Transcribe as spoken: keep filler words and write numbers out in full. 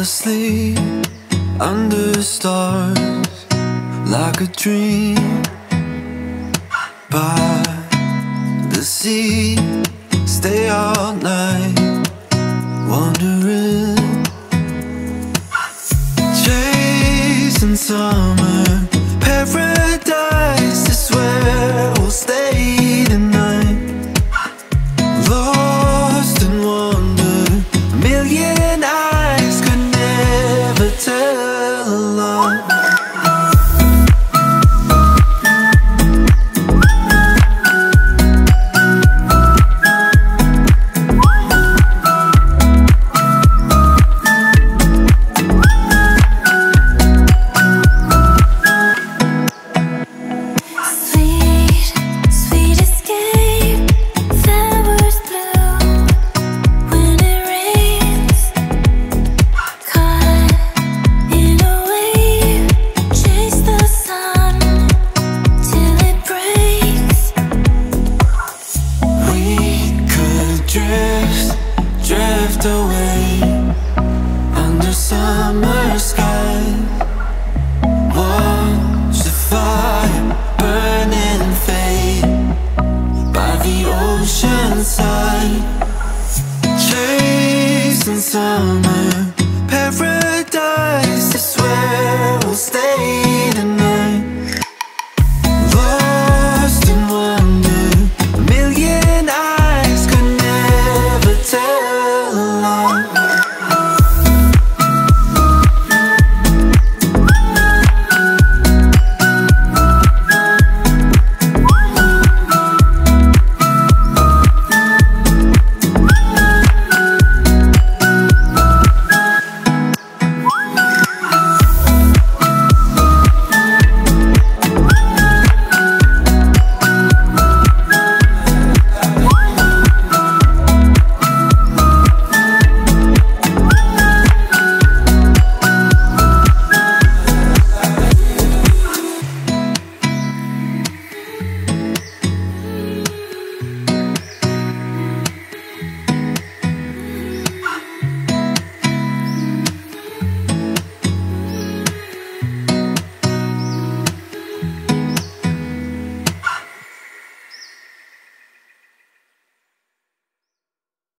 asleep under the stars like a dream by the sea. Stay all night wandering, chasing summer paradise is where we'll stay tonight. Lost in wonder, a million eyes could never tell a lie. Summer paradise is where we'll stay tonight.